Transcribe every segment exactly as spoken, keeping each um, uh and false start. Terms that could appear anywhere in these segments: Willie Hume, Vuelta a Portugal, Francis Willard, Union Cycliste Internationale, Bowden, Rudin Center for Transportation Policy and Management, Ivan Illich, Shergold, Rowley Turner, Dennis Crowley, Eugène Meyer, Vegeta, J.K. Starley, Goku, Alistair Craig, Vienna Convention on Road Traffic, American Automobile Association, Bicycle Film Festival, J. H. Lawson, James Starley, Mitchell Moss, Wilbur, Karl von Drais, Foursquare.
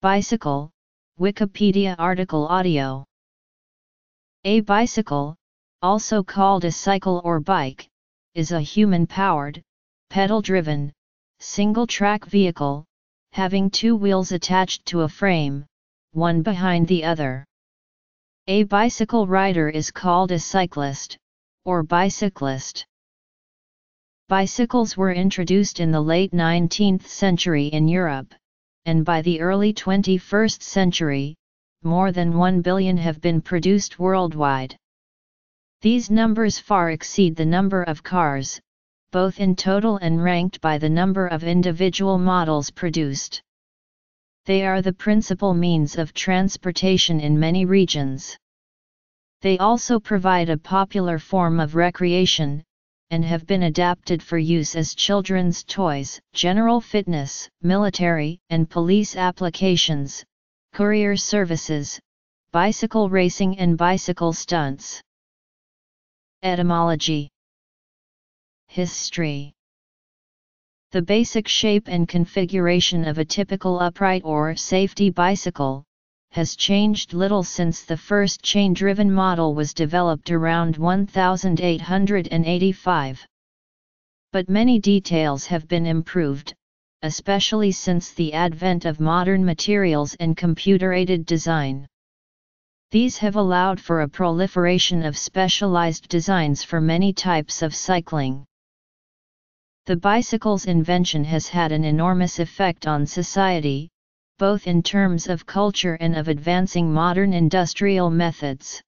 Bicycle, Wikipedia article audio. A bicycle, also called a cycle or bike, is a human-powered, pedal-driven, single-track vehicle, having two wheels attached to a frame, one behind the other. A bicycle rider is called a cyclist, or bicyclist. Bicycles were introduced in the late nineteenth century in Europe, and by the early twenty-first century, more than one billion have been produced worldwide. These numbers far exceed the number of cars, both in total and ranked by the number of individual models produced. They are the principal means of transportation in many regions. They also provide a popular form of recreation, and have been adapted for use as children's toys, general fitness, military and police applications, courier services, bicycle racing and bicycle stunts. Etymology. History. The basic shape and configuration of a typical upright or safety bicycle has changed little since the first chain-driven model was developed around eighteen eighty-five. But many details have been improved, especially since the advent of modern materials and computer-aided design. These have allowed for a proliferation of specialized designs for many types of cycling. The bicycle's invention has had an enormous effect on society, both in terms of culture and of advancing modern industrial methods.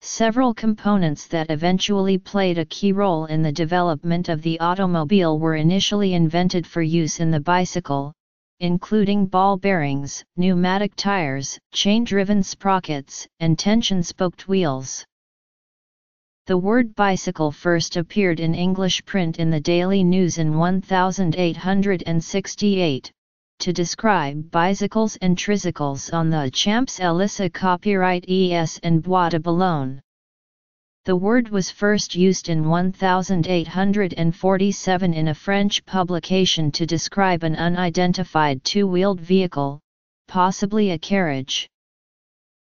Several components that eventually played a key role in the development of the automobile were initially invented for use in the bicycle, including ball bearings, pneumatic tires, chain-driven sprockets, and tension-spoked wheels. The word bicycle first appeared in English print in the Daily News in eighteen sixty-eight. To describe bicycles and tricycles on the Champs-Élysées, copyright E S and Bois de Boulogne. The word was first used in eighteen forty-seven in a French publication to describe an unidentified two-wheeled vehicle, possibly a carriage.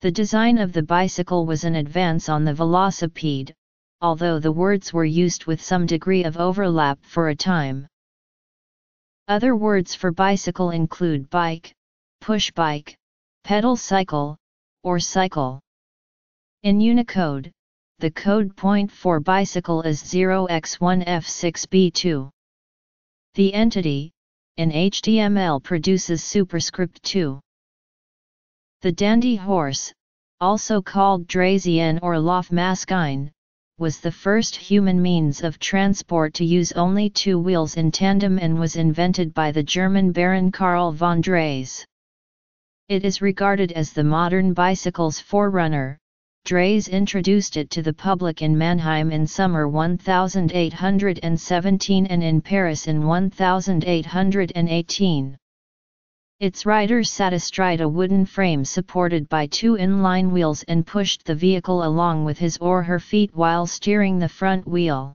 The design of the bicycle was an advance on the velocipede, although the words were used with some degree of overlap for a time. Other words for bicycle include bike, push bike, pedal cycle, or cycle. In Unicode, the code point for bicycle is zero x one f six b two. The entity, in H T M L, produces superscript two. The dandy horse, also called draisienne or loffmaskine, was the first human means of transport to use only two wheels in tandem and was invented by the German Baron Karl von Drais. It is regarded as the modern bicycle's forerunner. Drais introduced it to the public in Mannheim in summer eighteen seventeen and in Paris in eighteen eighteen. Its rider sat astride a wooden frame supported by two inline wheels and pushed the vehicle along with his or her feet while steering the front wheel.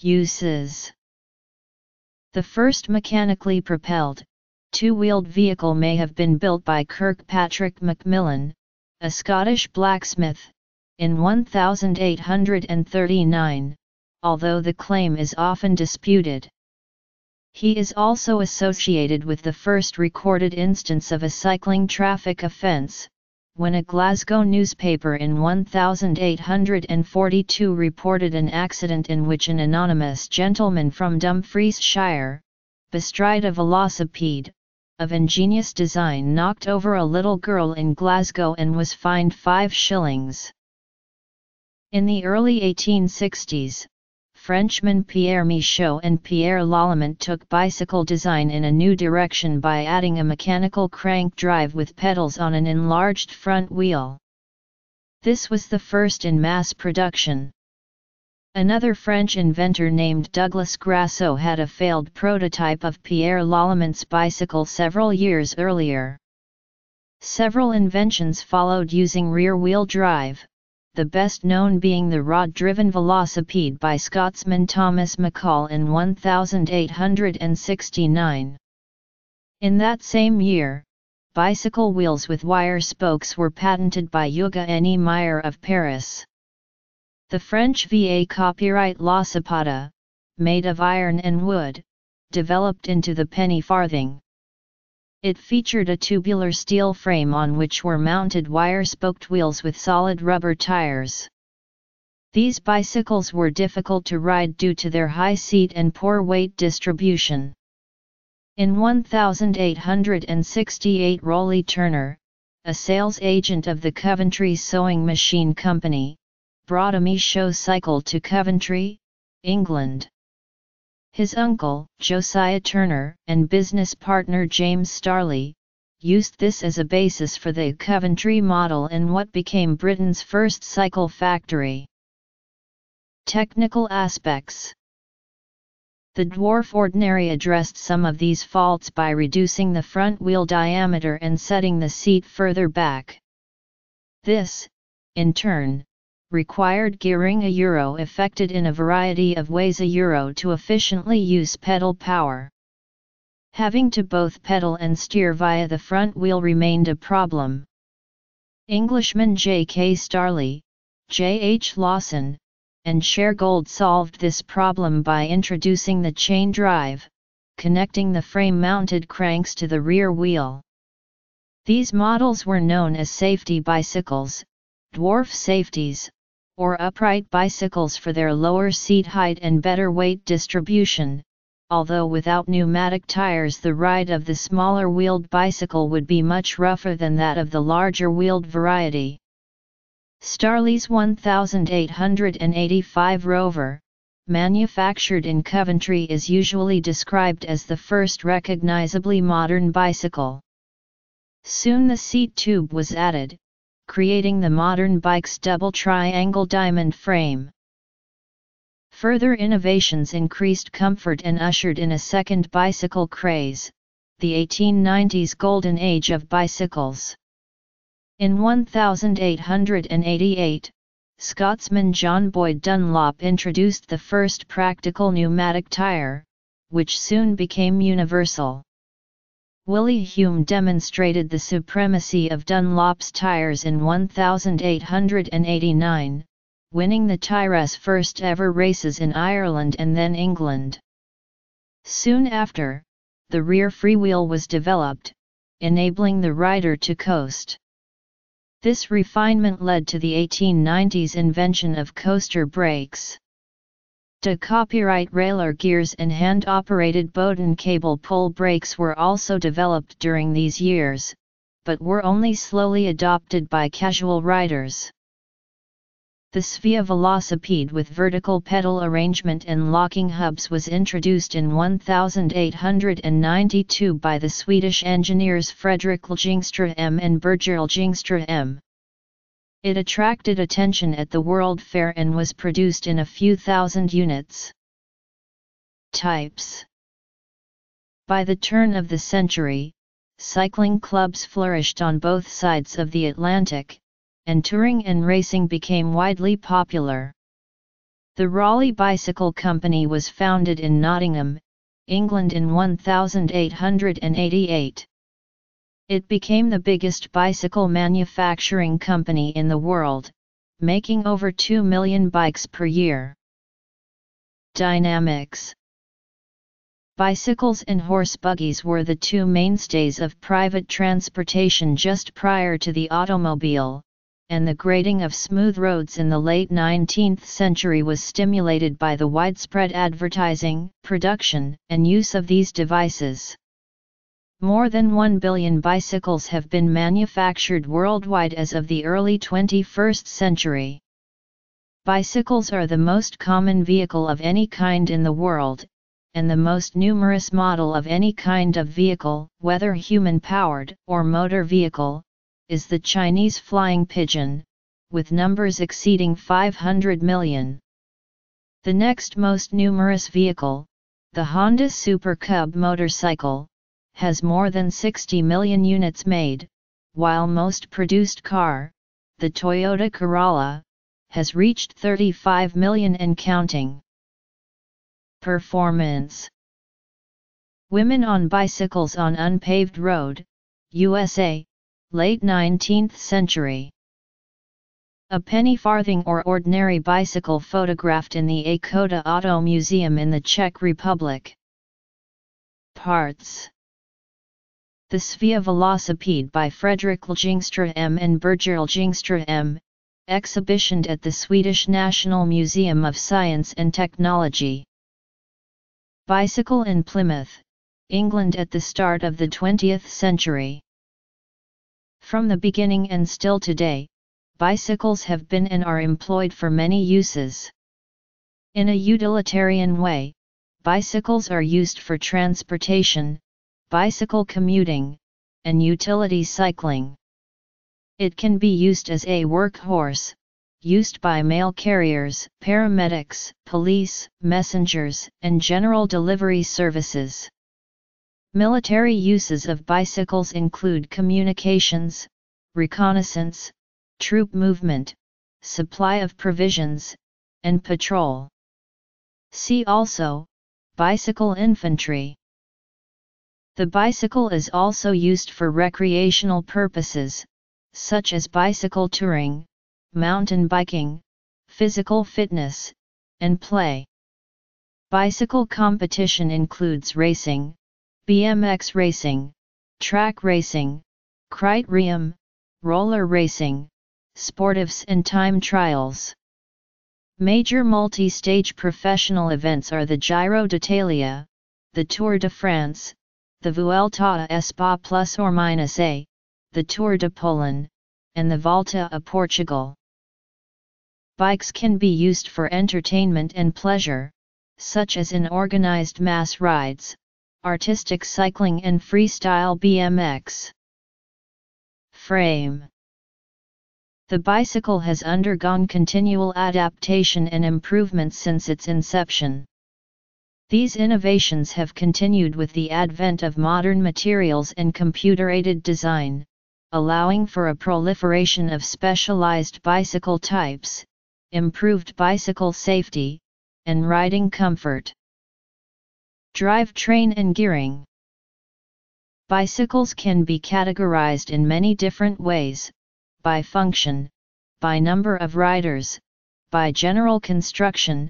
Uses. The first mechanically propelled, two-wheeled vehicle may have been built by Kirkpatrick Macmillan, a Scottish blacksmith, in eighteen thirty-nine, although the claim is often disputed. He is also associated with the first recorded instance of a cycling traffic offence, when a Glasgow newspaper in eighteen forty-two reported an accident in which an anonymous gentleman from Dumfriesshire, bestride a velocipede, of ingenious design knocked over a little girl in Glasgow and was fined five shillings. In the early eighteen sixties, Frenchmen Pierre Michaux and Pierre Lallement took bicycle design in a new direction by adding a mechanical crank drive with pedals on an enlarged front wheel. This was the first in mass production. Another French inventor named Douglas Grasso had a failed prototype of Pierre Lalement's bicycle several years earlier. Several inventions followed using rear-wheel drive, the best known being the rod-driven velocipede by Scotsman Thomas McCall in eighteen sixty-nine. In that same year, bicycle wheels with wire spokes were patented by Eugène Meyer of Paris. The French V A copyright La Sapata, made of iron and wood, developed into the penny farthing. It featured a tubular steel frame on which were mounted wire-spoked wheels with solid rubber tires. These bicycles were difficult to ride due to their high seat and poor weight distribution. In eighteen sixty-eight, Rowley Turner, a sales agent of the Coventry Sewing Machine Company, brought a Michaux cycle to Coventry, England. His uncle, Josiah Turner, and business partner James Starley, used this as a basis for the Coventry model in what became Britain's first cycle factory. Technical aspects. The dwarf ordinary addressed some of these faults by reducing the front wheel diameter and setting the seat further back. This, in turn, required gearing a euro effected in a variety of ways a euro to efficiently use pedal power. Having to both pedal and steer via the front wheel remained a problem. Englishmen J K Starley, J. H. Lawson, and Shergold solved this problem by introducing the chain drive, connecting the frame-mounted cranks to the rear wheel. These models were known as safety bicycles, dwarf safeties, or upright bicycles for their lower seat height and better weight distribution, although without pneumatic tires the ride of the smaller wheeled bicycle would be much rougher than that of the larger wheeled variety. Starley's eighteen eighty-five Rover, manufactured in Coventry, is usually described as the first recognizably modern bicycle. Soon the seat tube was added, creating the modern bike's double triangle diamond frame. Further innovations increased comfort and ushered in a second bicycle craze, the eighteen nineties golden age of bicycles. In eighteen eighty-eight, Scotsman John Boyd Dunlop introduced the first practical pneumatic tire, which soon became universal. Willie Hume demonstrated the supremacy of Dunlop's tires in eighteen eighty-nine, winning the Tyres' first ever races in Ireland and then England. Soon after, the rear freewheel was developed, enabling the rider to coast. This refinement led to the eighteen nineties invention of coaster brakes. De copyright railer gears and hand-operated Bowden cable pull brakes were also developed during these years, but were only slowly adopted by casual riders. The Svea Velocipede with vertical pedal arrangement and locking hubs was introduced in eighteen ninety-two by the Swedish engineers Fredrik Ljingstra M and Birger Ljungström M. It attracted attention at the World Fair and was produced in a few thousand units. Types. By the turn of the century, cycling clubs flourished on both sides of the Atlantic, and touring and racing became widely popular. The Raleigh Bicycle Company was founded in Nottingham, England in eighteen eighty-eight. It became the biggest bicycle manufacturing company in the world, making over two million bikes per year. Dynamics. Bicycles and horse buggies were the two mainstays of private transportation just prior to the automobile, and the grading of smooth roads in the late nineteenth century was stimulated by the widespread advertising, production, and use of these devices. More than one billion bicycles have been manufactured worldwide as of the early twenty-first century. Bicycles are the most common vehicle of any kind in the world, and the most numerous model of any kind of vehicle, whether human-powered or motor vehicle, is the Chinese flying pigeon, with numbers exceeding five hundred million. The next most numerous vehicle, the Honda Super Cub motorcycle, has more than sixty million units made, while most produced car, the Toyota Corolla, has reached thirty-five million and counting. Performance. Women on Bicycles on Unpaved Road, U S A, Late nineteenth Century. A penny farthing or ordinary bicycle photographed in the Akoda Auto Museum in the Czech Republic. Parts. The Svea Velocipede by Fredrik Ljingstra M and Birger Ljungstra M, exhibitioned at the Swedish National Museum of Science and Technology. Bicycle in Plymouth, England at the start of the twentieth century. From the beginning and still today, bicycles have been and are employed for many uses. In a utilitarian way, bicycles are used for transportation, bicycle commuting, and utility cycling. It can be used as a workhorse, used by mail carriers, paramedics, police, messengers, and general delivery services. Military uses of bicycles include communications, reconnaissance, troop movement, supply of provisions, and patrol. See also, bicycle infantry. The bicycle is also used for recreational purposes, such as bicycle touring, mountain biking, physical fitness, and play. Bicycle competition includes racing, B M X racing, track racing, criterium, roller racing, sportives and time trials. Major multi-stage professional events are the Giro d'Italia, the Tour de France, the Vuelta a España plus or minus a, the Tour de Pologne, and the Vuelta a Portugal. Bikes can be used for entertainment and pleasure, such as in organized mass rides, artistic cycling and freestyle B M X. Frame. The bicycle has undergone continual adaptation and improvement since its inception. These innovations have continued with the advent of modern materials and computer-aided design, allowing for a proliferation of specialized bicycle types, improved bicycle safety, and riding comfort. Drivetrain and gearing. Bicycles can be categorized in many different ways, by function, by number of riders, by general construction,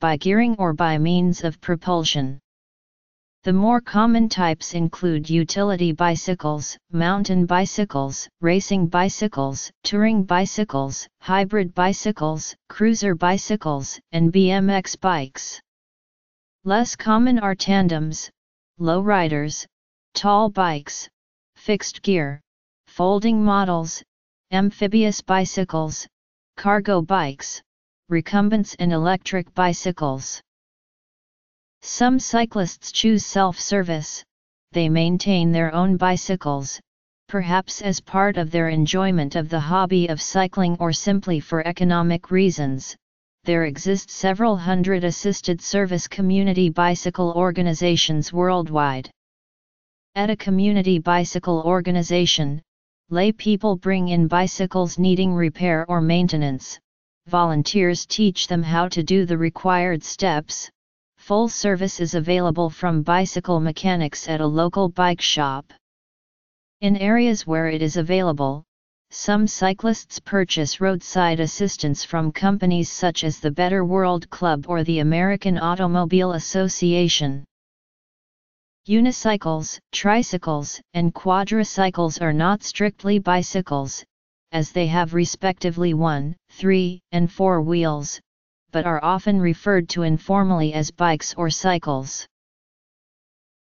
by gearing or by means of propulsion. The more common types include utility bicycles, mountain bicycles, racing bicycles, touring bicycles, hybrid bicycles, cruiser bicycles, and B M X bikes. Less common are tandems, low riders, tall bikes, fixed gear, folding models, amphibious bicycles, cargo bikes, recumbents and electric bicycles. Some cyclists choose self-service, they maintain their own bicycles, perhaps as part of their enjoyment of the hobby of cycling or simply for economic reasons. There exist several hundred assisted service community bicycle organizations worldwide. At a community bicycle organization, lay people bring in bicycles needing repair or maintenance, volunteers teach them how to do the required steps. Full service is available from bicycle mechanics at a local bike shop. In areas where it is available, some cyclists purchase roadside assistance from companies such as the Better World Club or the American Automobile Association. Unicycles, tricycles, and quadricycles are not strictly bicycles, as they have respectively one, three, and four wheels, but are often referred to informally as bikes or cycles.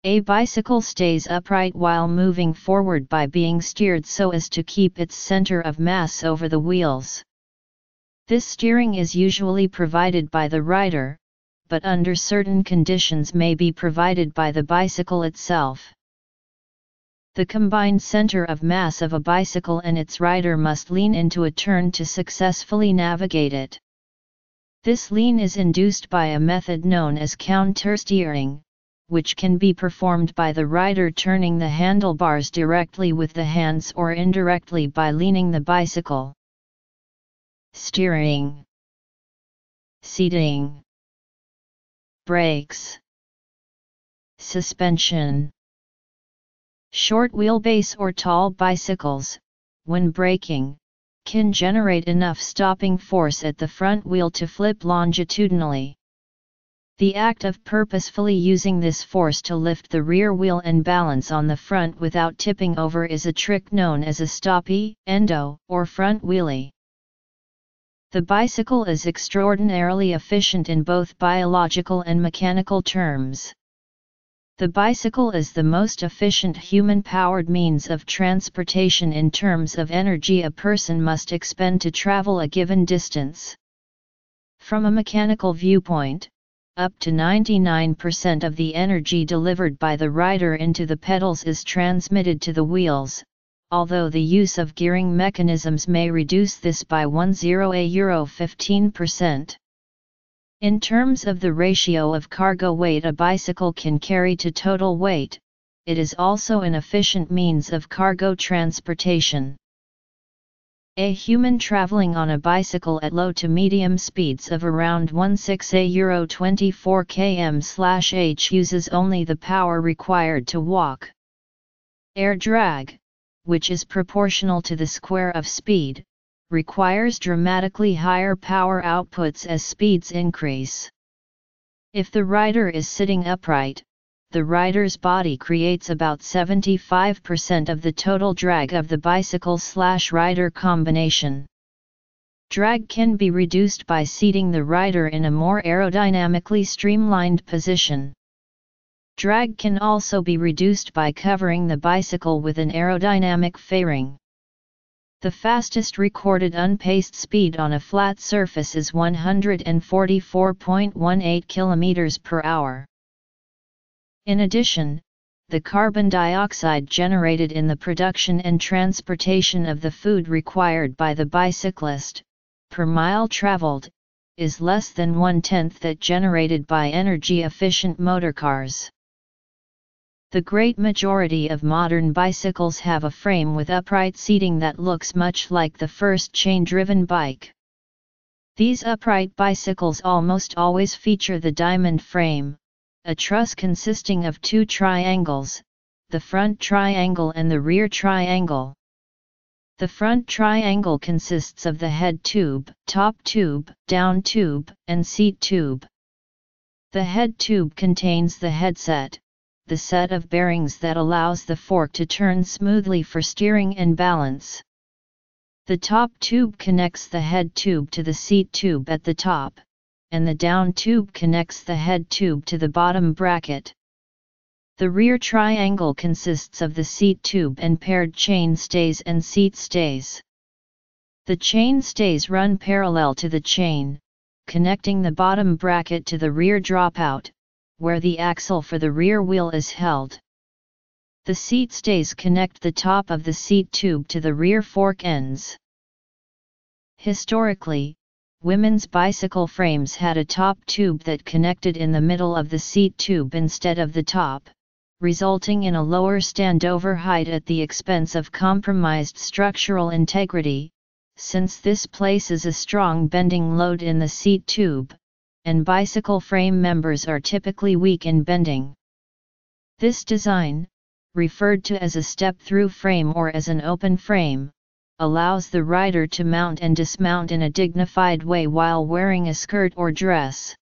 A bicycle stays upright while moving forward by being steered so as to keep its center of mass over the wheels. This steering is usually provided by the rider, but under certain conditions may be provided by the bicycle itself. The combined center of mass of a bicycle and its rider must lean into a turn to successfully navigate it. This lean is induced by a method known as countersteering, which can be performed by the rider turning the handlebars directly with the hands or indirectly by leaning the bicycle. Steering, seating, brakes. Suspension. Short wheelbase or tall bicycles, when braking, can generate enough stopping force at the front wheel to flip longitudinally. The act of purposefully using this force to lift the rear wheel and balance on the front without tipping over is a trick known as a stoppie, endo, or front wheelie. The bicycle is extraordinarily efficient in both biological and mechanical terms. The bicycle is the most efficient human-powered means of transportation in terms of energy a person must expend to travel a given distance. From a mechanical viewpoint, up to ninety-nine percent of the energy delivered by the rider into the pedals is transmitted to the wheels, although the use of gearing mechanisms may reduce this by fifteen percent. In terms of the ratio of cargo weight a bicycle can carry to total weight, it is also an efficient means of cargo transportation. A human traveling on a bicycle at low to medium speeds of around sixteen to twenty-four kilometers per hour uses only the power required to walk. Air drag, which is proportional to the square of speed, requires dramatically higher power outputs as speeds increase. If the rider is sitting upright, the rider's body creates about seventy-five percent of the total drag of the bicycle-slash-rider combination. Drag can be reduced by seating the rider in a more aerodynamically streamlined position. Drag can also be reduced by covering the bicycle with an aerodynamic fairing. The fastest recorded unpaced speed on a flat surface is one hundred forty-four point one eight kilometers per hour. In addition, the carbon dioxide generated in the production and transportation of the food required by the bicyclist, per mile traveled, is less than one-tenth that generated by energy-efficient motorcars. The great majority of modern bicycles have a frame with upright seating that looks much like the first chain-driven bike. These upright bicycles almost always feature the diamond frame, a truss consisting of two triangles, the front triangle and the rear triangle. The front triangle consists of the head tube, top tube, down tube, and seat tube. The head tube contains the headset, the set of bearings that allows the fork to turn smoothly for steering and balance. The top tube connects the head tube to the seat tube at the top, and the down tube connects the head tube to the bottom bracket. The rear triangle consists of the seat tube and paired chain stays and seat stays. The chain stays run parallel to the chain, connecting the bottom bracket to the rear dropout, where the axle for the rear wheel is held. The seat stays connect the top of the seat tube to the rear fork ends. Historically, women's bicycle frames had a top tube that connected in the middle of the seat tube instead of the top, resulting in a lower standover height at the expense of compromised structural integrity, since this places a strong bending load in the seat tube, and bicycle frame members are typically weak in bending. This design, referred to as a step-through frame or as an open frame, allows the rider to mount and dismount in a dignified way while wearing a skirt or dress.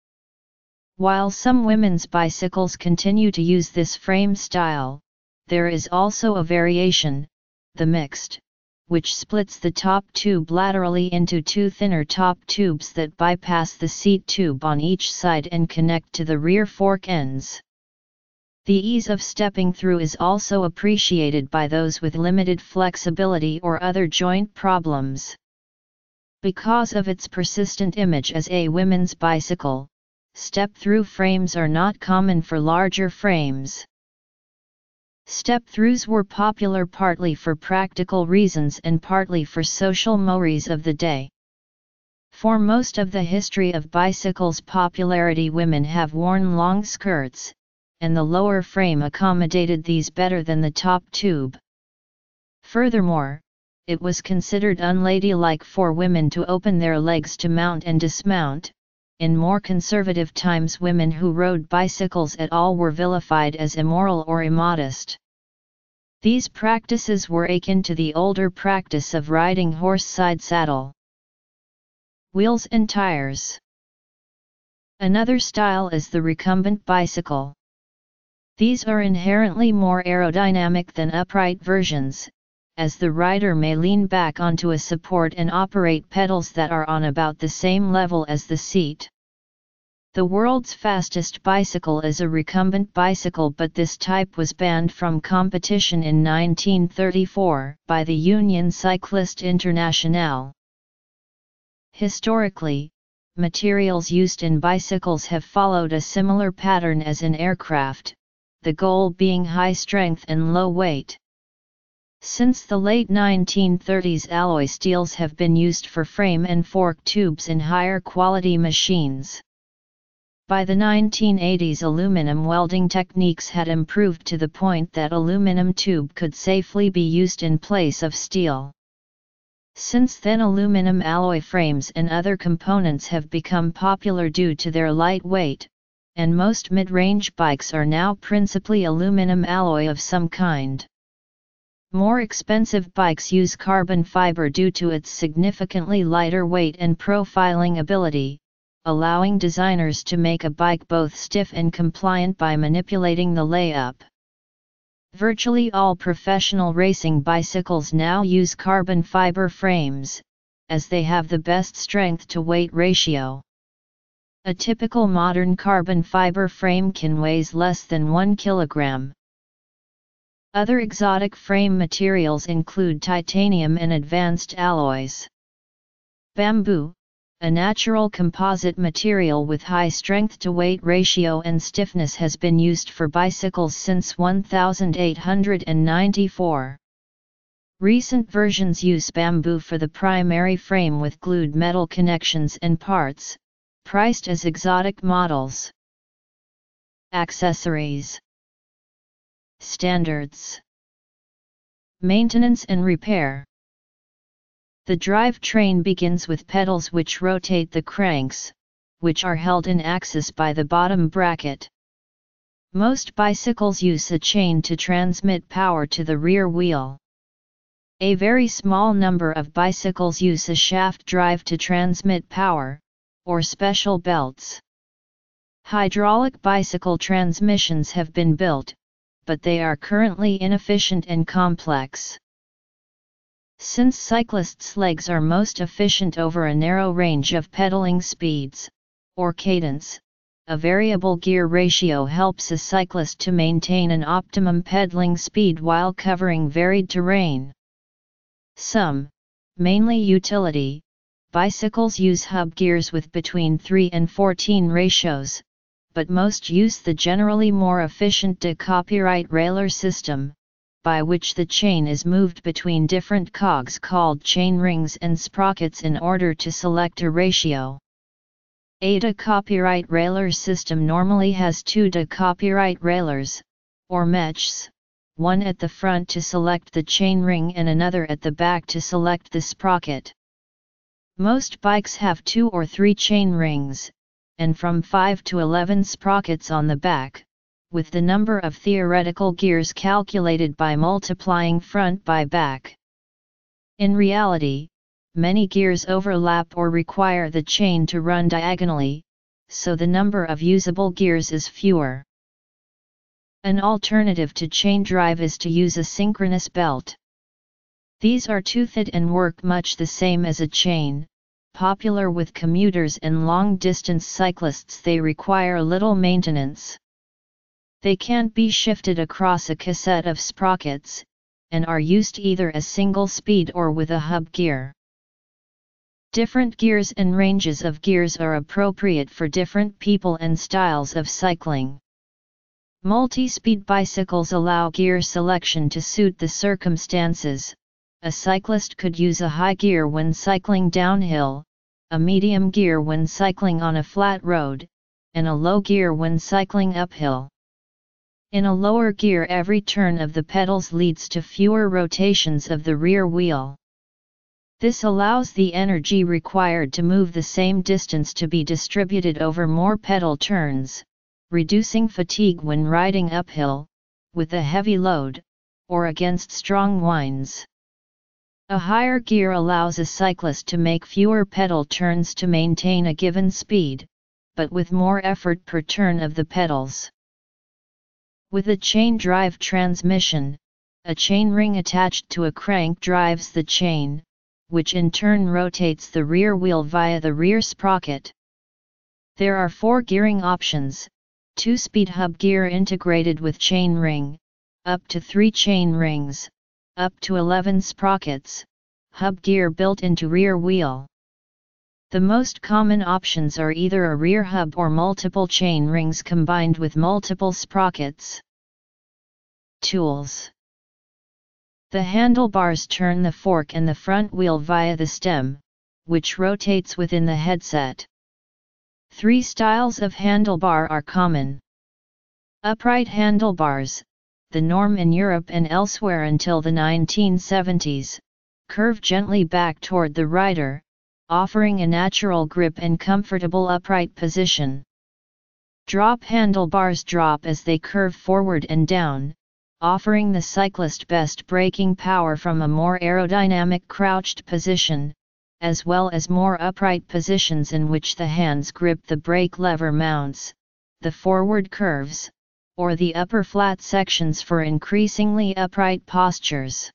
While some women's bicycles continue to use this frame style, there is also a variation, the mixed, which splits the top tube laterally into two thinner top tubes that bypass the seat tube on each side and connect to the rear fork ends. The ease of stepping through is also appreciated by those with limited flexibility or other joint problems. Because of its persistent image as a women's bicycle, step-through frames are not common for larger frames. Step-throughs were popular partly for practical reasons and partly for social mores of the day. For most of the history of bicycles' popularity, women have worn long skirts, and the lower frame accommodated these better than the top tube. Furthermore, it was considered unladylike for women to open their legs to mount and dismount, in more conservative times women who rode bicycles at all were vilified as immoral or immodest. These practices were akin to the older practice of riding horse-side saddle. Wheels and tires. Another style is the recumbent bicycle. These are inherently more aerodynamic than upright versions, as the rider may lean back onto a support and operate pedals that are on about the same level as the seat. The world's fastest bicycle is a recumbent bicycle, but this type was banned from competition in nineteen thirty-four by the Union Cycliste Internationale. Historically, materials used in bicycles have followed a similar pattern as in aircraft, the goal being high strength and low weight. Since the late nineteen thirties, alloy steels have been used for frame and fork tubes in higher quality machines. By the nineteen eighties, aluminum welding techniques had improved to the point that aluminum tube could safely be used in place of steel. Since then, aluminum alloy frames and other components have become popular due to their light weight, and most mid-range bikes are now principally aluminum alloy of some kind. More expensive bikes use carbon fiber due to its significantly lighter weight and profiling ability, allowing designers to make a bike both stiff and compliant by manipulating the layup. Virtually all professional racing bicycles now use carbon fiber frames, as they have the best strength-to-weight ratio. A typical modern carbon fiber frame can weigh less than one kilogram. Other exotic frame materials include titanium and advanced alloys. Bamboo, a natural composite material with high strength-to-weight ratio and stiffness, has been used for bicycles since eighteen ninety-four. Recent versions use bamboo for the primary frame with glued metal connections and parts, priced as exotic models. Accessories. Standards. Maintenance and repair. The drivetrain begins with pedals which rotate the cranks, which are held in axis by the bottom bracket. Most bicycles use a chain to transmit power to the rear wheel. A very small number of bicycles use a shaft drive to transmit power, or special belts. Hydraulic bicycle transmissions have been built, but they are currently inefficient and complex. Since cyclists' legs are most efficient over a narrow range of pedaling speeds, or cadence, a variable gear ratio helps a cyclist to maintain an optimum pedaling speed while covering varied terrain. Some, mainly utility, bicycles use hub gears with between three and fourteen ratios, but most use the generally more efficient de copyright railleur system, by which the chain is moved between different cogs called chain rings and sprockets in order to select a ratio. A de copyright railleur system normally has two de copyright railleurs, or mechs, one at the front to select the chain ring and another at the back to select the sprocket. Most bikes have two or three chain rings, and from five to eleven sprockets on the back, with the number of theoretical gears calculated by multiplying front by back. In reality, many gears overlap or require the chain to run diagonally, so the number of usable gears is fewer. An alternative to chain drive is to use a synchronous belt. These are toothed and work much the same as a chain. Popular with commuters and long-distance cyclists, they require little maintenance. They can't be shifted across a cassette of sprockets, and are used either as single speed or with a hub gear. Different gears and ranges of gears are appropriate for different people and styles of cycling. Multi-speed bicycles allow gear selection to suit the circumstances. A cyclist could use a high gear when cycling downhill, a medium gear when cycling on a flat road, and a low gear when cycling uphill. In a lower gear, every turn of the pedals leads to fewer rotations of the rear wheel. This allows the energy required to move the same distance to be distributed over more pedal turns, reducing fatigue when riding uphill, with a heavy load, or against strong winds. A higher gear allows a cyclist to make fewer pedal turns to maintain a given speed, but with more effort per turn of the pedals. With a chain drive transmission, a chainring attached to a crank drives the chain, which in turn rotates the rear wheel via the rear sprocket. There are four gearing options: two-speed hub gear integrated with chainring, up to three chain rings, up to eleven sprockets, hub gear built into rear wheel. The most common options are either a rear hub or multiple chain rings combined with multiple sprockets. Tools. The handlebars turn the fork and the front wheel via the stem, which rotates within the headset. Three styles of handlebar are common. Upright handlebars, the norm in Europe and elsewhere until the nineteen seventies, curve gently back toward the rider, offering a natural grip and comfortable upright position. Drop handlebars drop as they curve forward and down, offering the cyclist best braking power from a more aerodynamic crouched position, as well as more upright positions in which the hands grip the brake lever mounts, the forward curves, or the upper flat sections for increasingly upright postures.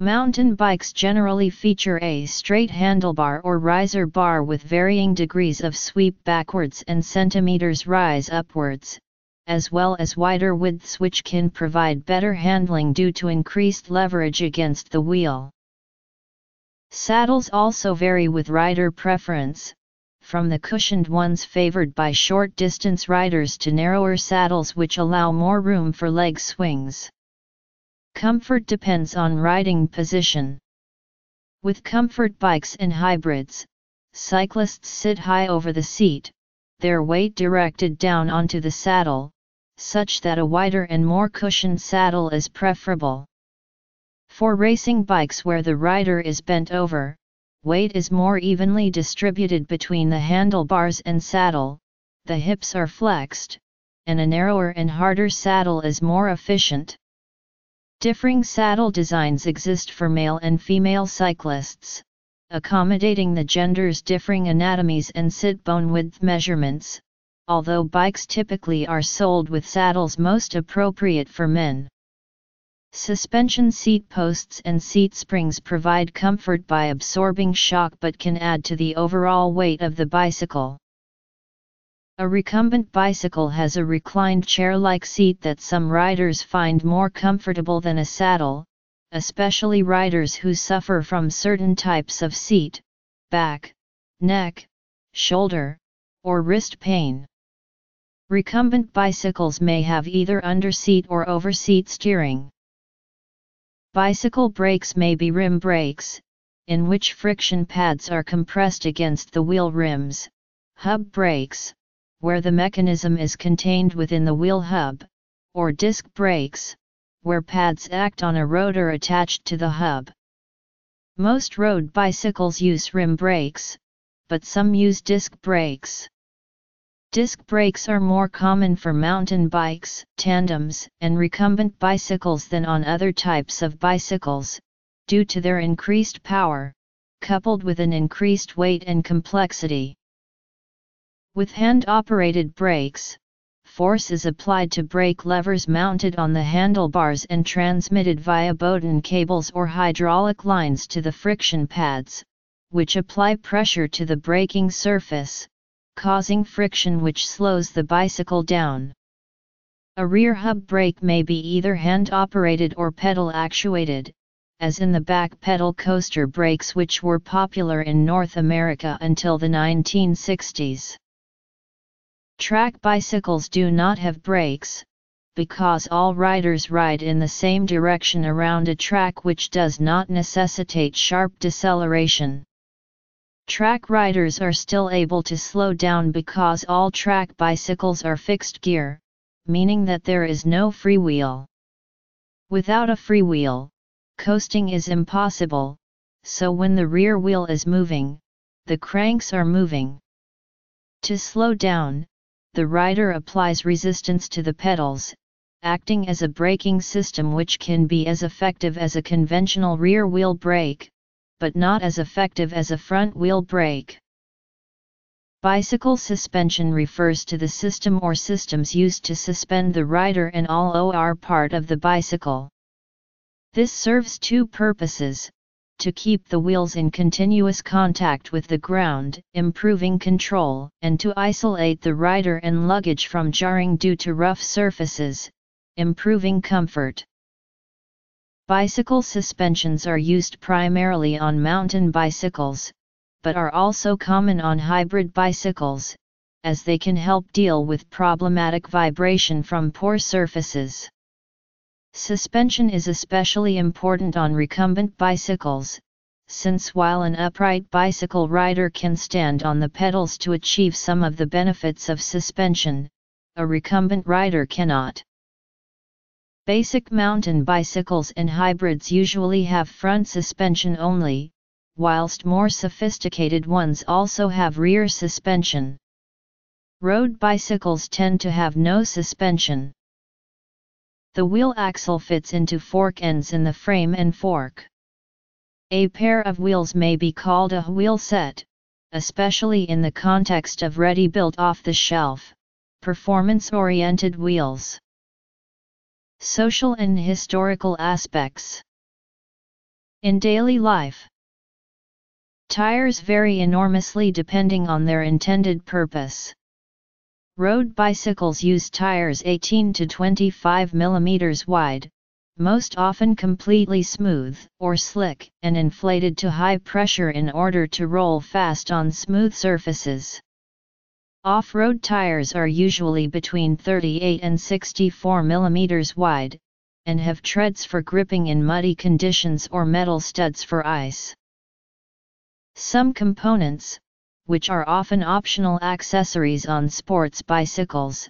Mountain bikes generally feature a straight handlebar or riser bar with varying degrees of sweep backwards and centimeters rise upwards, as well as wider widths which can provide better handling due to increased leverage against the wheel. Saddles also vary with rider preference, from the cushioned ones favored by short-distance riders to narrower saddles which allow more room for leg swings. Comfort depends on riding position. With comfort bikes and hybrids, cyclists sit high over the seat, their weight directed down onto the saddle, such that a wider and more cushioned saddle is preferable. For racing bikes where the rider is bent over, weight is more evenly distributed between the handlebars and saddle, the hips are flexed, and a narrower and harder saddle is more efficient. Differing saddle designs exist for male and female cyclists, accommodating the genders' differing anatomies and sit bone width measurements, although bikes typically are sold with saddles most appropriate for men. Suspension seat posts and seat springs provide comfort by absorbing shock but can add to the overall weight of the bicycle. A recumbent bicycle has a reclined chair-like seat that some riders find more comfortable than a saddle, especially riders who suffer from certain types of seat, back, neck, shoulder, or wrist pain. Recumbent bicycles may have either underseat or overseat steering. Bicycle brakes may be rim brakes, in which friction pads are compressed against the wheel rims, hub brakes, where the mechanism is contained within the wheel hub, or disc brakes, where pads act on a rotor attached to the hub. Most road bicycles use rim brakes, but some use disc brakes. Disc brakes are more common for mountain bikes, tandems, and recumbent bicycles than on other types of bicycles, due to their increased power, coupled with an increased weight and complexity. With hand-operated brakes, force is applied to brake levers mounted on the handlebars and transmitted via Bowden cables or hydraulic lines to the friction pads, which apply pressure to the braking surface, causing friction which slows the bicycle down. A rear hub brake may be either hand-operated or pedal-actuated, as in the back pedal coaster brakes which were popular in North America until the nineteen sixties. Track bicycles do not have brakes, because all riders ride in the same direction around a track which does not necessitate sharp deceleration. Track riders are still able to slow down because all track bicycles are fixed gear, meaning that there is no freewheel. Without a freewheel, coasting is impossible, so when the rear wheel is moving, the cranks are moving. To slow down, the rider applies resistance to the pedals, acting as a braking system which can be as effective as a conventional rear-wheel brake, but not as effective as a front-wheel brake. Bicycle suspension refers to the system or systems used to suspend the rider and all or part of the bicycle. This serves two purposes: to keep the wheels in continuous contact with the ground, improving control, and to isolate the rider and luggage from jarring due to rough surfaces, improving comfort. Bicycle suspensions are used primarily on mountain bicycles, but are also common on hybrid bicycles, as they can help deal with problematic vibration from poor surfaces. Suspension is especially important on recumbent bicycles, since while an upright bicycle rider can stand on the pedals to achieve some of the benefits of suspension, a recumbent rider cannot. Basic mountain bicycles and hybrids usually have front suspension only, whilst more sophisticated ones also have rear suspension. Road bicycles tend to have no suspension. The wheel axle fits into fork ends in the frame and fork. A pair of wheels may be called a wheel set, especially in the context of ready-built off-the-shelf, performance-oriented wheels. Social and historical aspects. In daily life, tires vary enormously depending on their intended purpose. Road bicycles use tires eighteen to twenty-five millimeters wide, most often completely smooth or slick and inflated to high pressure in order to roll fast on smooth surfaces. Off-road tires are usually between thirty-eight and sixty-four millimeters wide, and have treads for gripping in muddy conditions or metal studs for ice. Some components, which are often optional accessories on sports bicycles,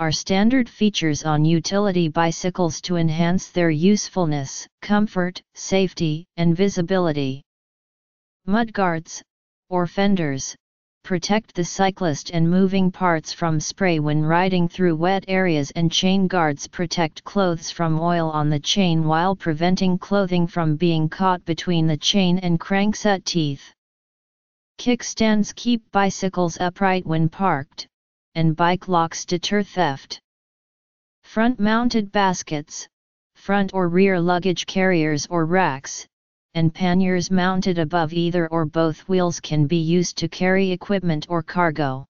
are standard features on utility bicycles to enhance their usefulness, comfort, safety, and visibility. Mudguards, or fenders, protect the cyclist and moving parts from spray when riding through wet areas, and chain guards protect clothes from oil on the chain while preventing clothing from being caught between the chain and crankset teeth. Kickstands keep bicycles upright when parked, and bike locks deter theft. Front-mounted baskets, front or rear luggage carriers or racks, and panniers mounted above either or both wheels can be used to carry equipment or cargo.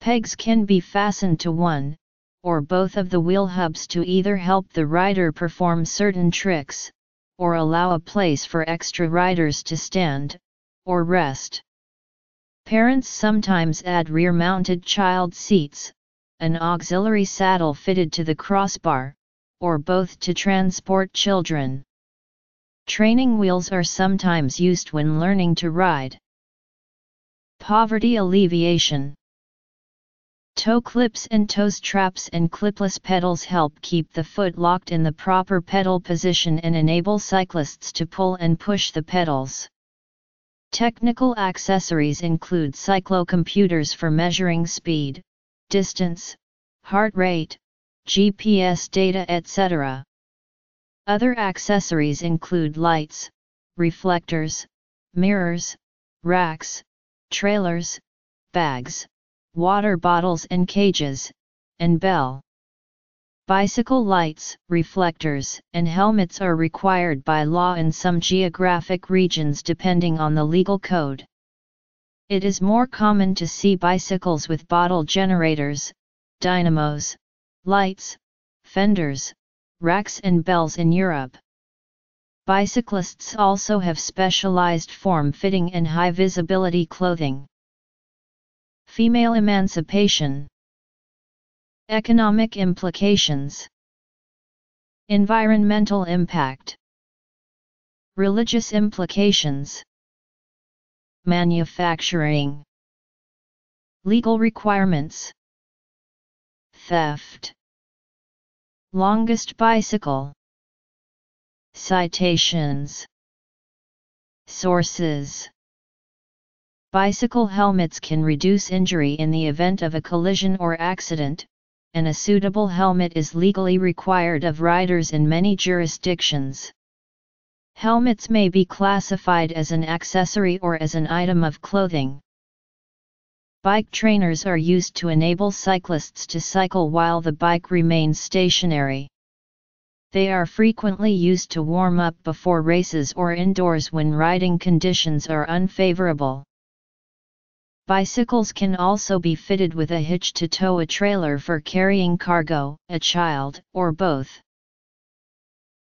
Pegs can be fastened to one or both of the wheel hubs to either help the rider perform certain tricks, or allow a place for extra riders to stand or rest. Parents sometimes add rear-mounted child seats, an auxiliary saddle fitted to the crossbar, or both to transport children. Training wheels are sometimes used when learning to ride. Poverty alleviation. Toe clips and toe straps and clipless pedals help keep the foot locked in the proper pedal position and enable cyclists to pull and push the pedals. Technical accessories include cyclocomputers for measuring speed, distance, heart rate, G P S data, et cetera. Other accessories include lights, reflectors, mirrors, racks, trailers, bags, water bottles and cages, and bell. Bicycle lights, reflectors, and helmets are required by law in some geographic regions depending on the legal code. It is more common to see bicycles with bottle generators, dynamos, lights, fenders, racks and bells in Europe. Bicyclists also have specialized form-fitting and high-visibility clothing. Female emancipation. Economic implications. Environmental impact. Religious implications. Manufacturing. Legal requirements. Theft. Longest bicycle. Citations. Sources. Bicycle helmets can reduce injury in the event of a collision or accident, and a suitable helmet is legally required of riders in many jurisdictions. Helmets may be classified as an accessory or as an item of clothing. Bike trainers are used to enable cyclists to cycle while the bike remains stationary. They are frequently used to warm up before races or indoors when riding conditions are unfavorable. Bicycles can also be fitted with a hitch to tow a trailer for carrying cargo, a child, or both.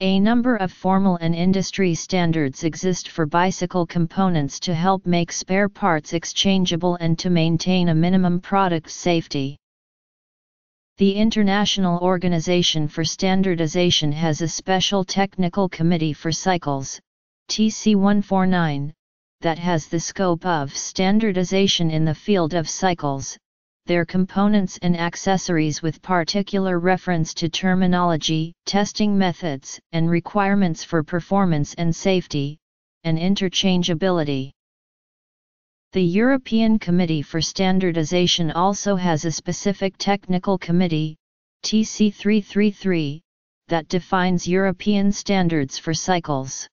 A number of formal and industry standards exist for bicycle components to help make spare parts exchangeable and to maintain a minimum product safety. The International Organization for Standardization has a special technical committee for cycles, T C one forty-nine, that has the scope of standardization in the field of cycles, their components and accessories with particular reference to terminology, testing methods, and requirements for performance and safety, and interchangeability. The European Committee for Standardization also has a specific technical committee, T C three thirty-three, that defines European standards for cycles.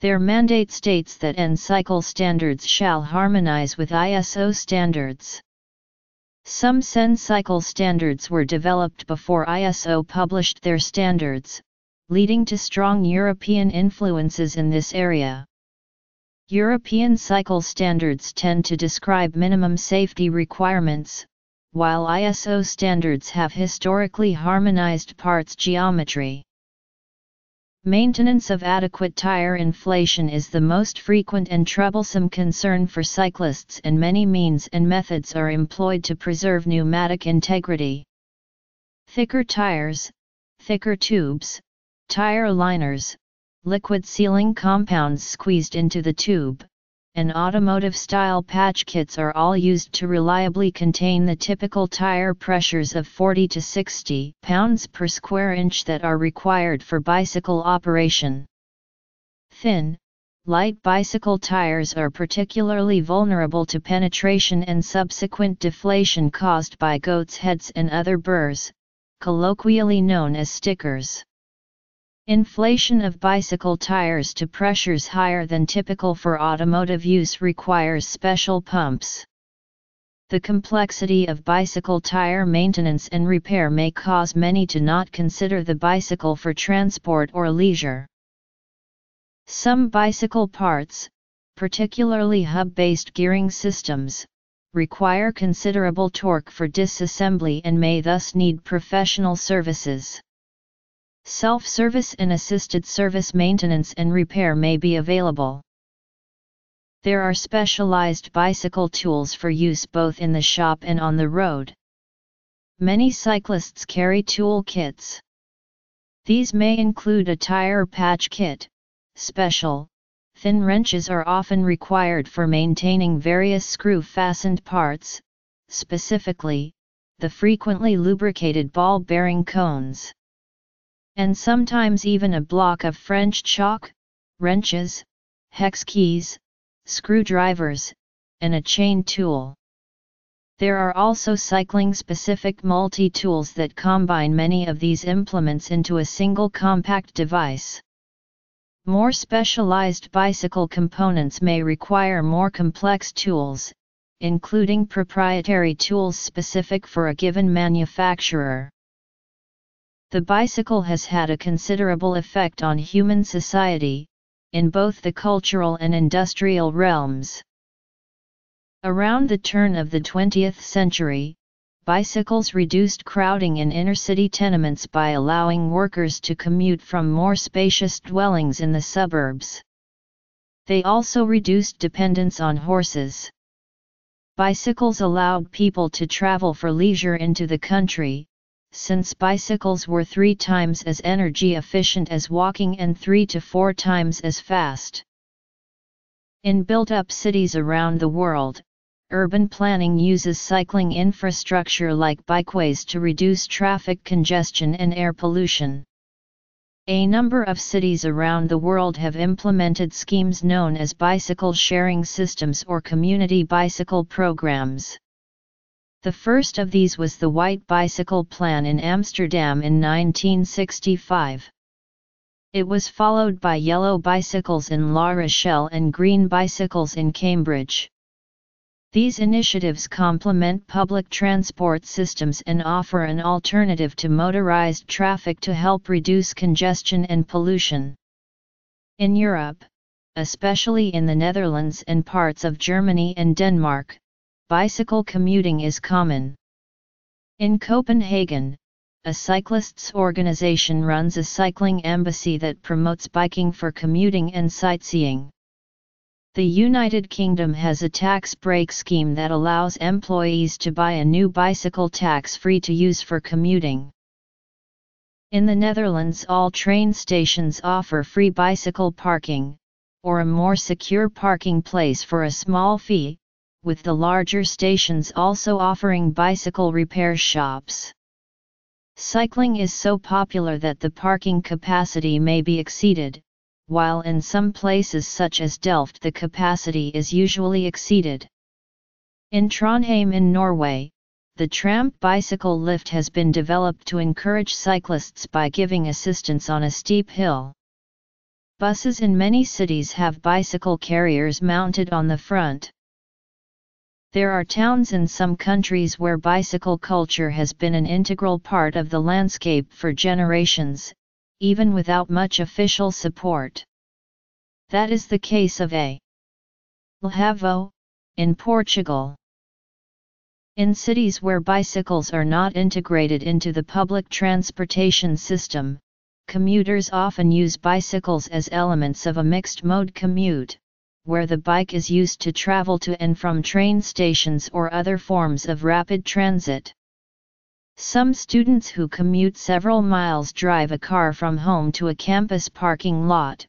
Their mandate states that N-cycle standards shall harmonize with I S O standards. Some N-cycle standards were developed before I S O published their standards, leading to strong European influences in this area. European cycle standards tend to describe minimum safety requirements, while I S O standards have historically harmonized parts geometry. Maintenance of adequate tire inflation is the most frequent and troublesome concern for cyclists, and many means and methods are employed to preserve pneumatic integrity. Thicker tires, thicker tubes, tire liners, liquid sealing compounds squeezed into the tube, and automotive-style patch kits are all used to reliably contain the typical tire pressures of forty to sixty pounds per square inch that are required for bicycle operation. Thin, light bicycle tires are particularly vulnerable to penetration and subsequent deflation caused by goats' heads and other burrs, colloquially known as stickers. Inflation of bicycle tires to pressures higher than typical for automotive use requires special pumps. The complexity of bicycle tire maintenance and repair may cause many to not consider the bicycle for transport or leisure. Some bicycle parts, particularly hub-based gearing systems, require considerable torque for disassembly and may thus need professional services. Self-service and assisted service maintenance and repair may be available. There are specialized bicycle tools for use both in the shop and on the road. Many cyclists carry tool kits. These may include a tire patch kit. Special, thin wrenches are often required for maintaining various screw-fastened parts, specifically, the frequently lubricated ball bearing cones. And sometimes even a block of French chalk, wrenches, hex keys, screwdrivers, and a chain tool. There are also cycling-specific multi-tools that combine many of these implements into a single compact device. More specialized bicycle components may require more complex tools, including proprietary tools specific for a given manufacturer. The bicycle has had a considerable effect on human society, in both the cultural and industrial realms. Around the turn of the twentieth century, bicycles reduced crowding in inner-city tenements by allowing workers to commute from more spacious dwellings in the suburbs. They also reduced dependence on horses. Bicycles allowed people to travel for leisure into the country, since bicycles were three times as energy efficient as walking and three to four times as fast. In built-up cities around the world, urban planning uses cycling infrastructure like bikeways to reduce traffic congestion and air pollution. A number of cities around the world have implemented schemes known as bicycle sharing systems or community bicycle programs. The first of these was the White Bicycle Plan in Amsterdam in nineteen sixty-five. It was followed by yellow bicycles in La Rochelle and green bicycles in Cambridge. These initiatives complement public transport systems and offer an alternative to motorized traffic to help reduce congestion and pollution. In Europe, especially in the Netherlands and parts of Germany and Denmark, bicycle commuting is common. In Copenhagen, a cyclists' organization runs a cycling embassy that promotes biking for commuting and sightseeing. The United Kingdom has a tax break scheme that allows employees to buy a new bicycle tax-free to use for commuting. In the Netherlands, all train stations offer free bicycle parking, or a more secure parking place for a small fee, with the larger stations also offering bicycle repair shops. Cycling is so popular that the parking capacity may be exceeded, while in some places such as Delft the capacity is usually exceeded. In Trondheim in Norway, the Trampe bicycle lift has been developed to encourage cyclists by giving assistance on a steep hill. Buses in many cities have bicycle carriers mounted on the front. There are towns in some countries where bicycle culture has been an integral part of the landscape for generations, even without much official support. That is the case of A. Lhavo, in Portugal. In cities where bicycles are not integrated into the public transportation system, commuters often use bicycles as elements of a mixed-mode commute, where the bike is used to travel to and from train stations or other forms of rapid transit. Some students who commute several miles drive a car from home to a campus parking lot,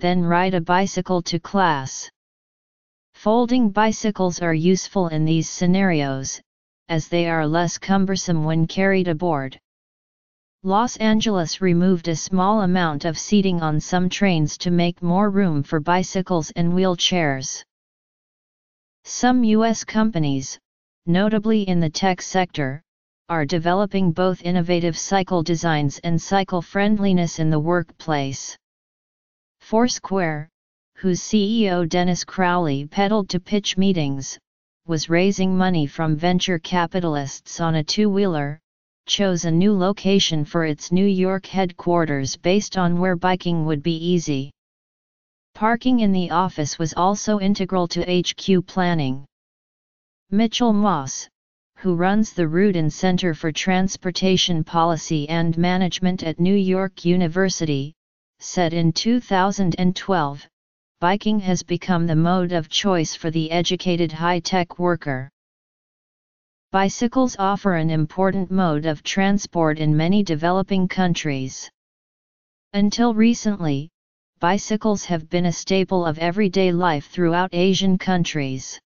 then ride a bicycle to class. Folding bicycles are useful in these scenarios, as they are less cumbersome when carried aboard. Los Angeles removed a small amount of seating on some trains to make more room for bicycles and wheelchairs. Some U S companies, notably in the tech sector, are developing both innovative cycle designs and cycle friendliness in the workplace. Foursquare, whose C E O Dennis Crowley pedaled to pitch meetings, was raising money from venture capitalists on a two-wheeler, chose a new location for its New York headquarters based on where biking would be easy. Parking in the office was also integral to H Q planning. Mitchell Moss, who runs the Rudin Center for Transportation Policy and Management at New York University, said in two thousand twelve, biking has become the mode of choice for the educated high-tech worker. Bicycles offer an important mode of transport in many developing countries. Until recently, bicycles have been a staple of everyday life throughout Asian countries.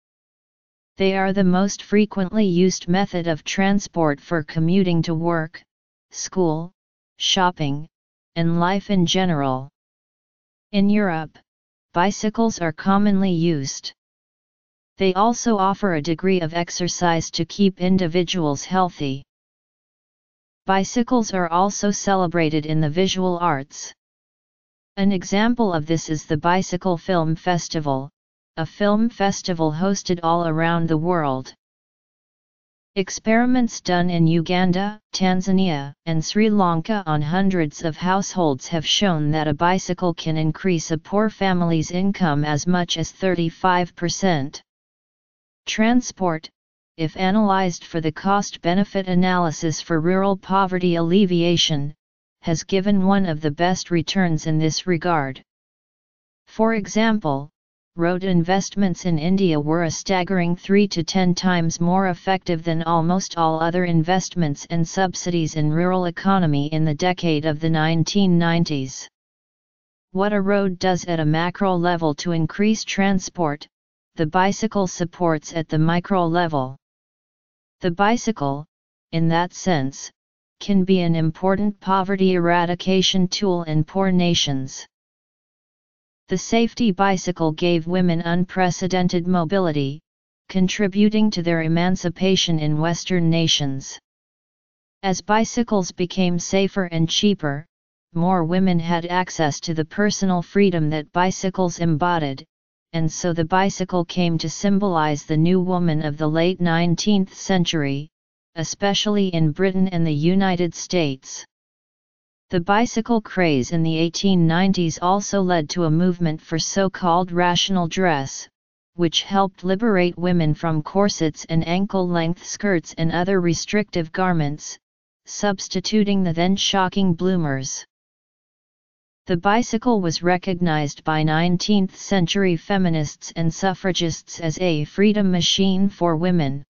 They are the most frequently used method of transport for commuting to work, school, shopping, and life in general. In Europe, bicycles are commonly used. They also offer a degree of exercise to keep individuals healthy. Bicycles are also celebrated in the visual arts. An example of this is the Bicycle Film Festival, a film festival hosted all around the world. Experiments done in Uganda, Tanzania, and Sri Lanka on hundreds of households have shown that a bicycle can increase a poor family's income as much as thirty-five percent. Transport, if analyzed for the cost-benefit analysis for rural poverty alleviation, has given one of the best returns in this regard. For example, road investments in India were a staggering three to ten times more effective than almost all other investments and subsidies in rural economy in the decade of the nineteen nineties. What a road does at a macro level to increase transport, the bicycle supports at the micro level. The bicycle, in that sense, can be an important poverty eradication tool in poor nations. The safety bicycle gave women unprecedented mobility, contributing to their emancipation in Western nations. As bicycles became safer and cheaper, more women had access to the personal freedom that bicycles embodied, and so the bicycle came to symbolize the new woman of the late nineteenth century, especially in Britain and the United States. The bicycle craze in the eighteen nineties also led to a movement for so-called rational dress, which helped liberate women from corsets and ankle-length skirts and other restrictive garments, substituting the then-shocking bloomers. The bicycle was recognized by nineteenth-century feminists and suffragists as a freedom machine for women.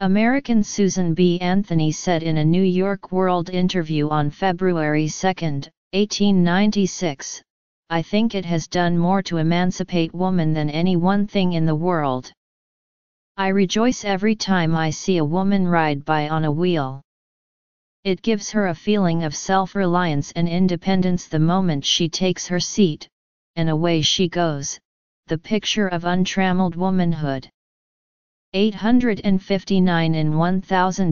American Susan B. Anthony said in a New York World interview on February second, eighteen ninety-six, "I think it has done more to emancipate woman than any one thing in the world. I rejoice every time I see a woman ride by on a wheel. It gives her a feeling of self-reliance and independence the moment she takes her seat, and away she goes, the picture of untrammeled womanhood." eight hundred fifty-nine in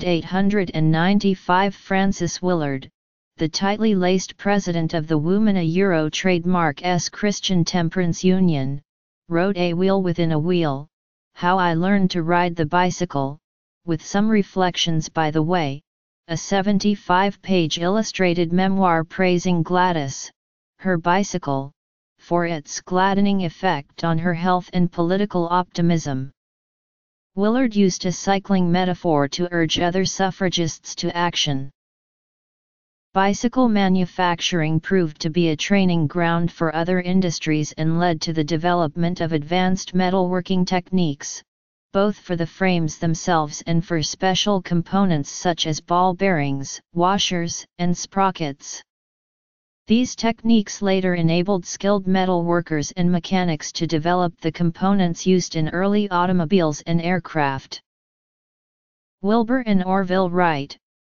eighteen ninety-five Francis Willard, the tightly laced president of the Womena Euro Trademark S. Christian Temperance Union, wrote A Wheel Within a Wheel, How I Learned to Ride the Bicycle, with some reflections by the way, a seventy-five page illustrated memoir praising Gladys, her bicycle, for its gladdening effect on her health and political optimism. Willard used a cycling metaphor to urge other suffragists to action. Bicycle manufacturing proved to be a training ground for other industries and led to the development of advanced metalworking techniques, both for the frames themselves and for special components such as ball bearings, washers, and sprockets. These techniques later enabled skilled metal workers and mechanics to develop the components used in early automobiles and aircraft. Wilbur and Orville Wright,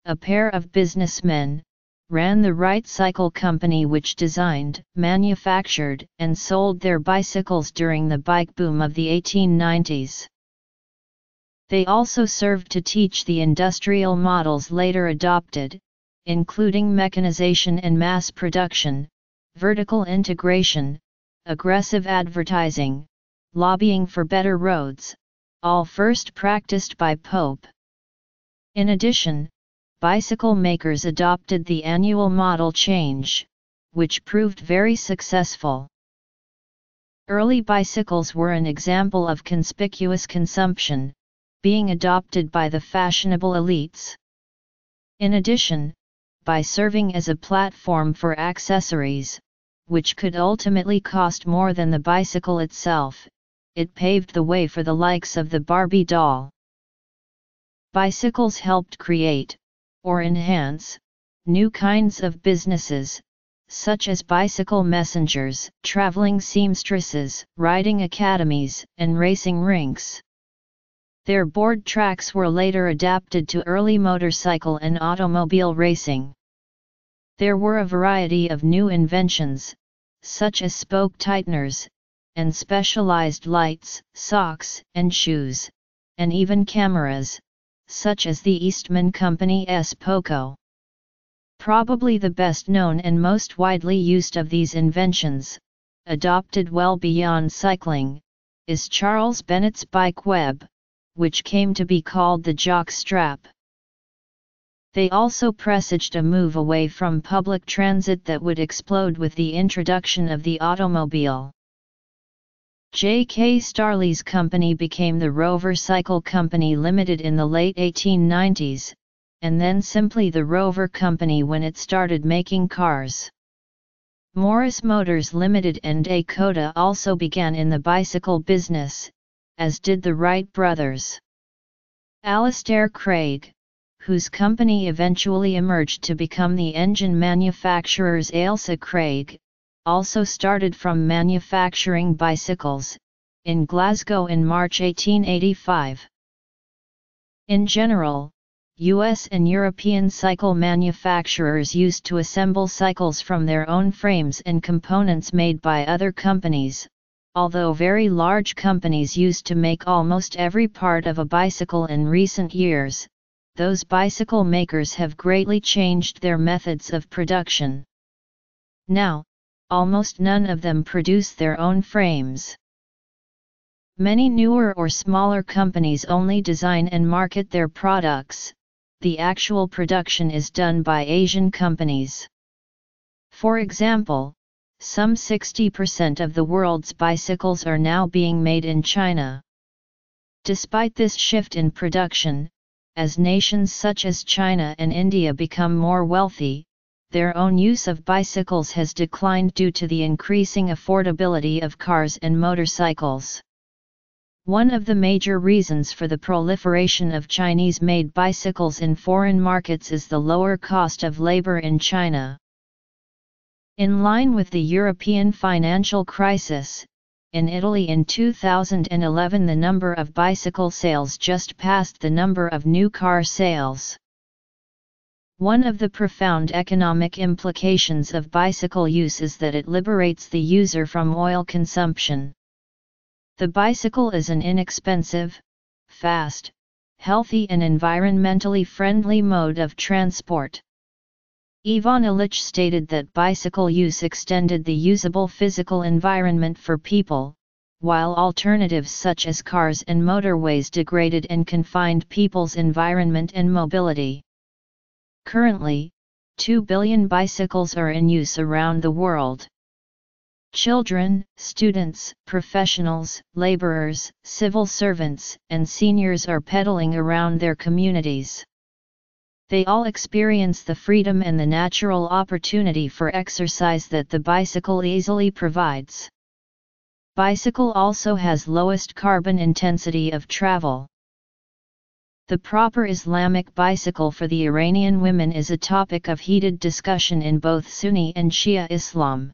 a pair of businessmen, ran the Wright Cycle Company, which designed, manufactured, and sold their bicycles during the bike boom of the eighteen nineties. They also served to teach the industrial models later adopted, including mechanization and mass production, vertical integration, aggressive advertising, lobbying for better roads, all first practiced by Pope. In addition, bicycle makers adopted the annual model change, which proved very successful. Early bicycles were an example of conspicuous consumption, being adopted by the fashionable elites. In addition, by serving as a platform for accessories, which could ultimately cost more than the bicycle itself, it paved the way for the likes of the Barbie doll. Bicycles helped create, or enhance, new kinds of businesses, such as bicycle messengers, traveling seamstresses, riding academies, and racing rinks. Their board tracks were later adapted to early motorcycle and automobile racing. There were a variety of new inventions, such as spoke tighteners, and specialized lights, socks, and shoes, and even cameras, such as the Eastman Company's Poco. Probably the best known and most widely used of these inventions, adopted well beyond cycling, is Charles Bennett's bike web, which came to be called the jock strap. They also presaged a move away from public transit that would explode with the introduction of the automobile. J K Starley's company became the Rover Cycle Company Limited in the late eighteen nineties, and then simply the Rover Company when it started making cars. Morris Motors Limited and Dakota also began in the bicycle business, as did the Wright brothers. Alistair Craig, whose company eventually emerged to become the engine manufacturers Ailsa Craig, also started from manufacturing bicycles, in Glasgow in March eighteen eighty-five. In general, U S and European cycle manufacturers used to assemble cycles from their own frames and components made by other companies, although very large companies used to make almost every part of a bicycle in recent years. Those bicycle makers have greatly changed their methods of production. Now, almost none of them produce their own frames. Many newer or smaller companies only design and market their products. The actual production is done by Asian companies. For example, some sixty percent of the world's bicycles are now being made in China. Despite this shift in production, as nations such as China and India become more wealthy, their own use of bicycles has declined due to the increasing affordability of cars and motorcycles. One of the major reasons for the proliferation of Chinese-made bicycles in foreign markets is the lower cost of labor in China. In line with the European financial crisis, in Italy in two thousand eleven the number of bicycle sales just passed the number of new car sales. One of the profound economic implications of bicycle use is that it liberates the user from oil consumption. The bicycle is an inexpensive, fast, healthy and environmentally friendly mode of transport. Ivan Illich stated that bicycle use extended the usable physical environment for people, while alternatives such as cars and motorways degraded and confined people's environment and mobility. Currently, two billion bicycles are in use around the world. Children, students, professionals, laborers, civil servants, and seniors are pedaling around their communities. They all experience the freedom and the natural opportunity for exercise that the bicycle easily provides. Bicycle also has lowest carbon intensity of travel. The proper Islamic bicycle for the Iranian women is a topic of heated discussion in both Sunni and Shia Islam.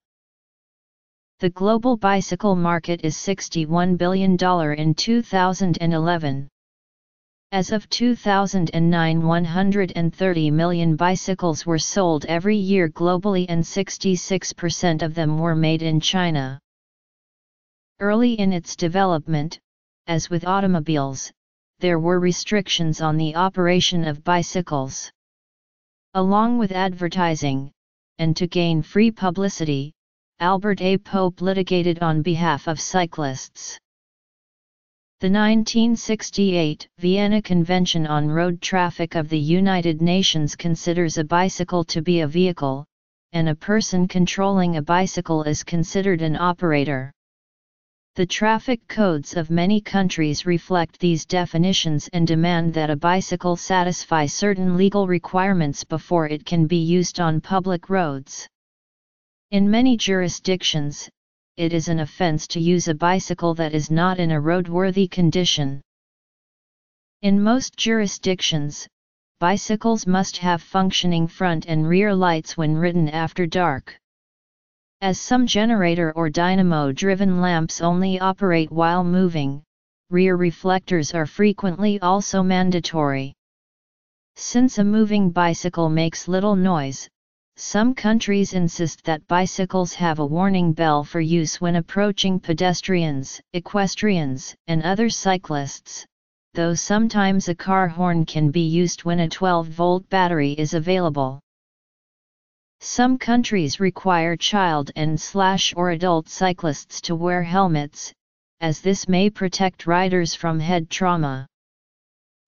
The global bicycle market is sixty-one billion dollars in two thousand eleven. As of two thousand nine, one hundred thirty million bicycles were sold every year globally and sixty-six percent of them were made in China. Early in its development, as with automobiles, there were restrictions on the operation of bicycles. Along with advertising, and to gain free publicity, Albert A. Pope litigated on behalf of cyclists. The nineteen sixty-eight Vienna Convention on Road Traffic of the United Nations considers a bicycle to be a vehicle, and a person controlling a bicycle is considered an operator. The traffic codes of many countries reflect these definitions and demand that a bicycle satisfy certain legal requirements before it can be used on public roads. In many jurisdictions, it is an offense to use a bicycle that is not in a roadworthy condition. In most jurisdictions, bicycles must have functioning front and rear lights when ridden after dark. As some generator or dynamo-driven lamps only operate while moving, rear reflectors are frequently also mandatory. Since a moving bicycle makes little noise, some countries insist that bicycles have a warning bell for use when approaching pedestrians, equestrians, and other cyclists, though sometimes a car horn can be used when a twelve-volt battery is available. Some countries require child and/or adult cyclists to wear helmets, as this may protect riders from head trauma.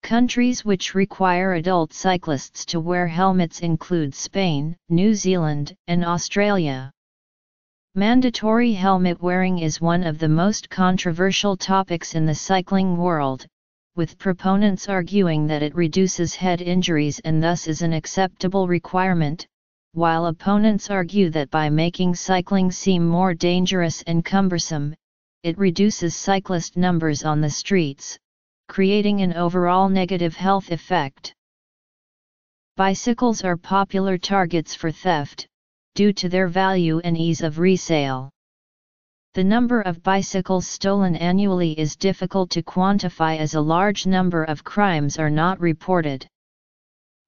Countries which require adult cyclists to wear helmets include Spain, New Zealand, and Australia. Mandatory helmet wearing is one of the most controversial topics in the cycling world, with proponents arguing that it reduces head injuries and thus is an acceptable requirement, while opponents argue that by making cycling seem more dangerous and cumbersome, it reduces cyclist numbers on the streets, creating an overall negative health effect. Bicycles are popular targets for theft, due to their value and ease of resale. The number of bicycles stolen annually is difficult to quantify as a large number of crimes are not reported.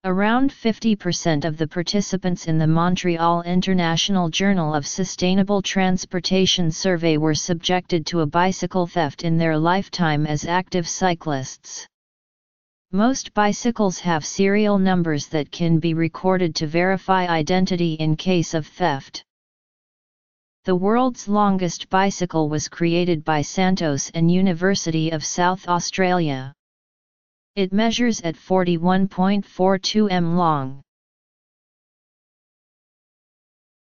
Around fifty percent of the participants in the Montreal International Journal of Sustainable Transportation survey were subjected to a bicycle theft in their lifetime as active cyclists. Most bicycles have serial numbers that can be recorded to verify identity in case of theft. The world's longest bicycle was created by Santos and University of South Australia. It measures at forty-one point four two meters long.